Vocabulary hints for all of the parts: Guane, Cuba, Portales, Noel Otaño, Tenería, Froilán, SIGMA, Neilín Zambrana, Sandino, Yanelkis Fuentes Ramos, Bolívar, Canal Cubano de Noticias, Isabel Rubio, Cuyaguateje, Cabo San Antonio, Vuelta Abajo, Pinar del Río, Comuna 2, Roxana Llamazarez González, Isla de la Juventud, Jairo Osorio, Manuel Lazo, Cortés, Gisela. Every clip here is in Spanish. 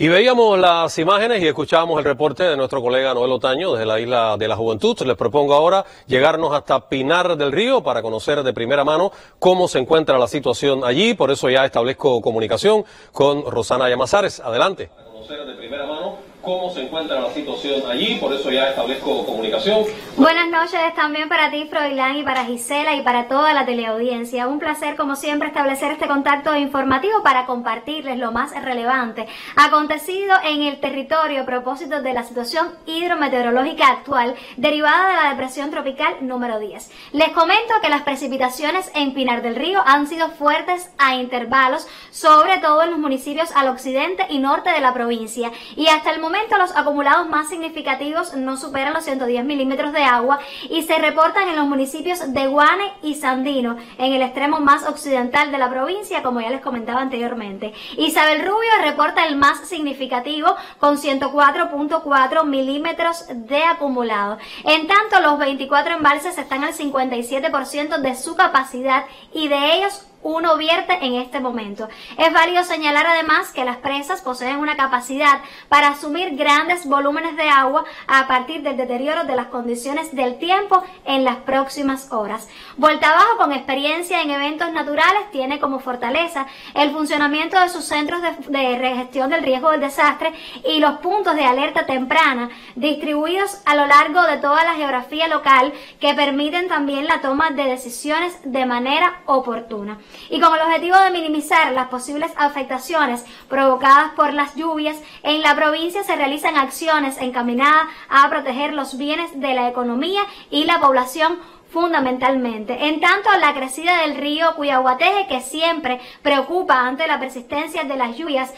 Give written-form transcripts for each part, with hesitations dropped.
Y veíamos las imágenes y escuchábamos el reporte de nuestro colega Noel Otaño desde la Isla de la Juventud. Les propongo ahora llegarnos hasta Pinar del Río para conocer de primera mano cómo se encuentra la situación allí. Por eso ya establezco comunicación con Roxana Llamazarez. Adelante. Para conocer de primera mano cómo se encuentra la situación allí, por eso ya establezco comunicación. Buenas noches también para ti, Froilán, y para Gisela y para toda la teleaudiencia. Un placer, como siempre, establecer este contacto informativo para compartirles lo más relevante acontecido en el territorio a propósito de la situación hidrometeorológica actual derivada de la depresión tropical número 10. Les comento que las precipitaciones en Pinar del Río han sido fuertes a intervalos, sobre todo en los municipios al occidente y norte de la provincia, y hasta el momento los acumulados más significativos no superan los 110 milímetros de agua y se reportan en los municipios de Guane y Sandino, en el extremo más occidental de la provincia, como ya les comentaba anteriormente. Isabel Rubio reporta el más significativo con 104.4 milímetros de acumulado. En tanto, los 24 embalses están al 57% de su capacidad y de ellos uno vierte en este momento. Es válido señalar además que las presas poseen una capacidad para asumir grandes volúmenes de agua a partir del deterioro de las condiciones del tiempo en las próximas horas. Vuelta Abajo, con experiencia en eventos naturales, tiene como fortaleza el funcionamiento de sus centros de gestión del riesgo del desastre y los puntos de alerta temprana distribuidos a lo largo de toda la geografía local, que permiten también la toma de decisiones de manera oportuna. Y con el objetivo de minimizar las posibles afectaciones provocadas por las lluvias, en la provincia se realizan acciones encaminadas a proteger los bienes de la economía y la población fundamentalmente. En tanto, la crecida del río Cuyaguateje, que siempre preocupa ante la persistencia de las lluvias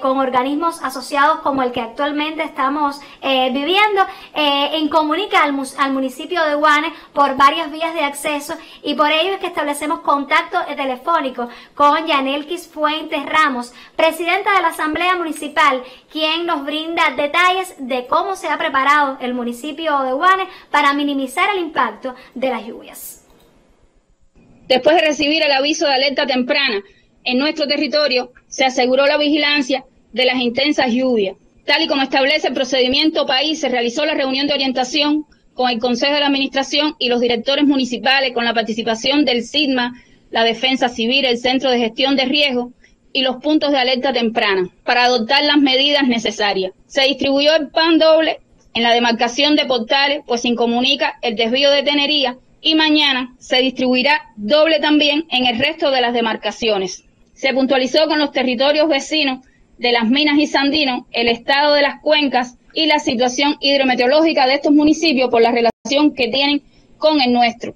con organismos asociados como el que actualmente estamos viviendo, incomunica al municipio de Guane por varias vías de acceso, y por ello es que establecemos contacto telefónico con Yanelkis Fuentes Ramos, presidenta de la Asamblea Municipal, quien nos brinda detalles de cómo se ha preparado el municipio de Guane para minimizar el impacto de las lluvias. Después de recibir el aviso de alerta temprana en nuestro territorio, se aseguró la vigilancia de las intensas lluvias. Tal y como establece el procedimiento país, se realizó la reunión de orientación con el Consejo de la Administración y los directores municipales, con la participación del SIGMA, la Defensa Civil, el Centro de Gestión de Riesgo y los puntos de alerta temprana, para adoptar las medidas necesarias. Se distribuyó el pan doble en la demarcación de Portales, pues se incomunica el desvío de Tenería, y mañana se distribuirá doble también en el resto de las demarcaciones. Se puntualizó con los territorios vecinos de Las Minas y Sandino el estado de las cuencas y la situación hidrometeorológica de estos municipios por la relación que tienen con el nuestro.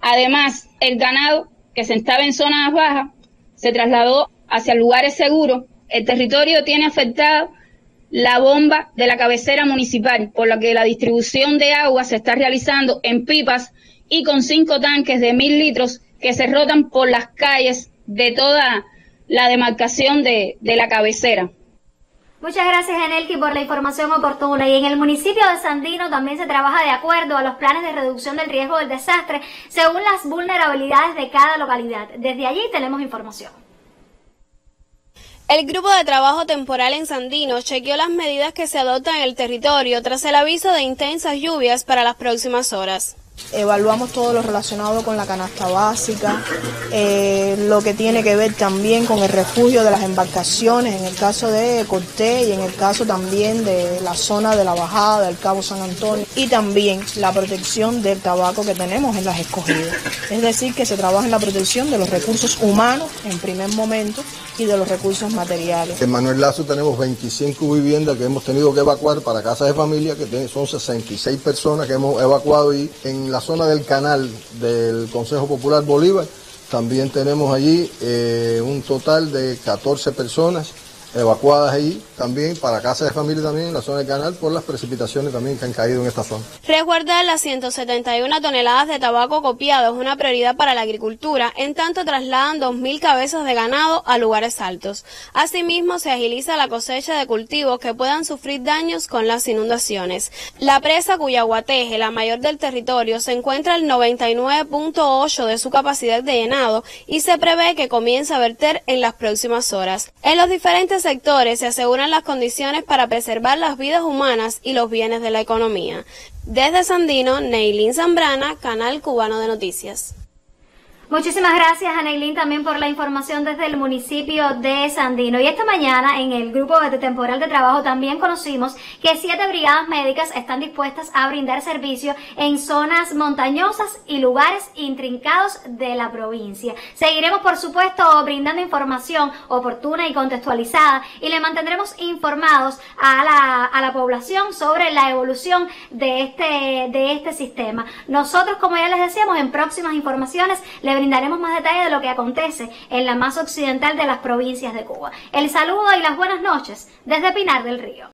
Además, el ganado que se estaba en zonas bajas se trasladó hacia lugares seguros. El territorio tiene afectado la bomba de la cabecera municipal, por lo que la distribución de agua se está realizando en pipas y con 5 tanques de 1000 litros que se rotan por las calles de toda la demarcación de la cabecera. Muchas gracias, Yanelkis, por la información oportuna. Y en el municipio de Sandino también se trabaja de acuerdo a los planes de reducción del riesgo del desastre según las vulnerabilidades de cada localidad. Desde allí tenemos información. El Grupo de Trabajo Temporal en Sandino chequeó las medidas que se adoptan en el territorio tras el aviso de intensas lluvias para las próximas horas. Evaluamos todo lo relacionado con la canasta básica, lo que tiene que ver también con el refugio de las embarcaciones, en el caso de Cortés y en el caso también de la zona de la bajada del Cabo San Antonio, y también la protección del tabaco que tenemos en las escogidas. Es decir, que se trabaja en la protección de los recursos humanos en primer momento y de los recursos materiales. En Manuel Lazo tenemos 25 viviendas que hemos tenido que evacuar para casas de familia, que son 66 personas que hemos evacuado, y en la zona del canal del Consejo Popular Bolívar también tenemos allí un total de 14 personas evacuadas allí también para casas de familia también en la zona del canal por las precipitaciones también que han caído en esta zona. Resguardar las 171 toneladas de tabaco copiado es una prioridad para la agricultura, en tanto trasladan 2000 cabezas de ganado a lugares altos. Asimismo, se agiliza la cosecha de cultivos que puedan sufrir daños con las inundaciones. La presa Cuyaguateje, la mayor del territorio, se encuentra al 99.8 de su capacidad de llenado y se prevé que comience a verter en las próximas horas. En los diferentes sectores se aseguran las condiciones para preservar las vidas humanas y los bienes de la economía. Desde Sandino, Neilín Zambrana, Canal Cubano de Noticias. Muchísimas gracias a Neilín también por la información desde el municipio de Sandino. Y esta mañana en el grupo de temporal de trabajo también conocimos que 7 brigadas médicas están dispuestas a brindar servicio en zonas montañosas y lugares intrincados de la provincia. Seguiremos por supuesto brindando información oportuna y contextualizada y le mantendremos informados a la población sobre la evolución de este sistema. Nosotros, como ya les decíamos, en próximas informaciones le brindaremos más detalle de lo que acontece en la más occidental de las provincias de Cuba. El saludo y las buenas noches desde Pinar del Río.